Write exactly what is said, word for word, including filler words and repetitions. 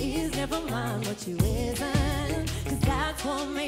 Is never mind what you isn't, 'cause that's what makes